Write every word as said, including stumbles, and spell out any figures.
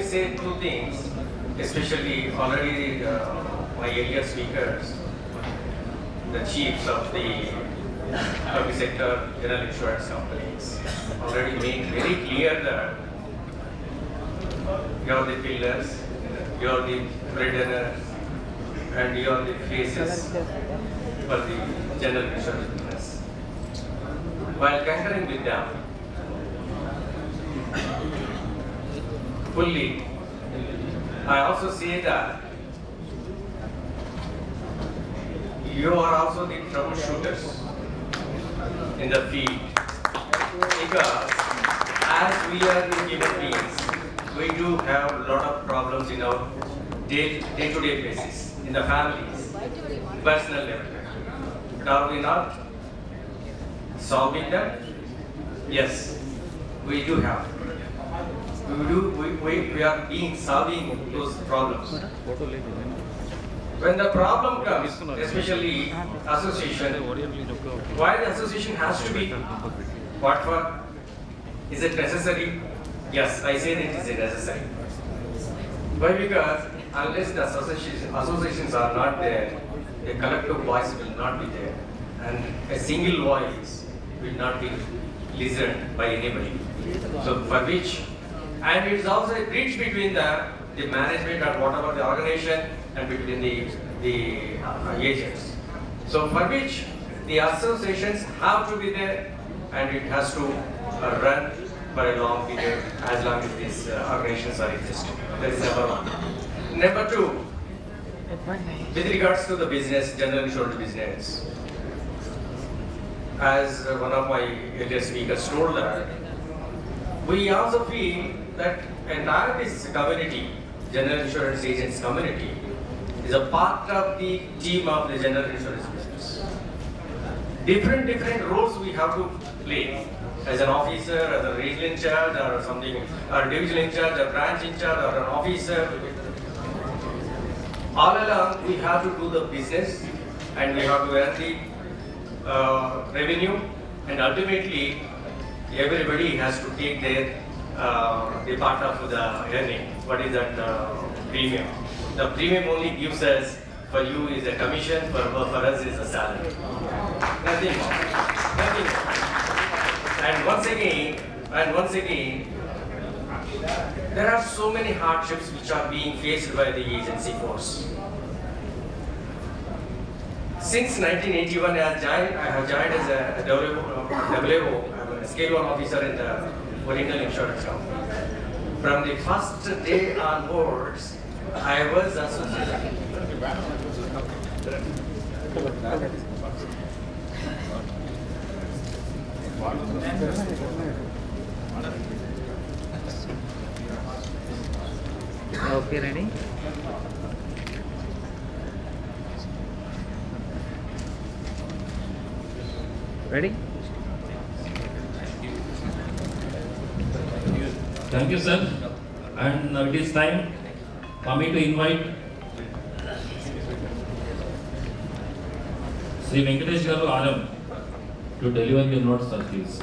me say two things, especially already uh, my earlier speakers, the chiefs of the public sector general insurance companies, already made very clear that you are the pillars, you are the breadwinners, and you are the faces for the general insurance business. While concurring with them, fully, I also say that you are also the troubleshooters in the field, because as we are the human beings, we do have a lot of problems in our day-to-day basis, in the families, personal level. But are we not solving them? Yes, we do have. We do. We, we, we are being solving those problems. When the problem comes, especially association, why the association has to be? What for? Is it necessary? Yes, I say it is necessary. Why? Because unless the associations, associations are not there, a collective voice will not be there, and a single voice will not be listened by anybody. So for which, and it's also a bridge between the, the management or whatever the organization and between the, the uh, agents. So for which the associations have to be there, and it has to uh, run for a long period as long as these uh, organizations are existing. That is number one. Number two, with regards to the business, general insurance business, as uh, one of my earlier speakers told that, we also feel that entire this community, general insurance agents community, is a part of the team of the general insurance business. Different, different roles we have to play as an officer, as a regional in charge, or something, or a division in charge, a branch in charge, or an officer. All along, we have to do the business, and we have to earn the uh, revenue, and ultimately, everybody has to take their uh, the part of the earning. What is that uh, premium? The premium only gives us, for you is a commission, for, for us is a salary. Nothing more. Nothing more. And once again, and once again, there are so many hardships which are being faced by the agency force. Since nineteen eighty-one, I have joined, I have joined as a W O, I'm a Scale one officer in the Oriental Insurance Company. From the first day onwards, I was associated. Okay, ready? Ready? Thank you, sir. And now it is time for me to invite Sri Venkateshwarlu Alam to deliver your notes, sir, please.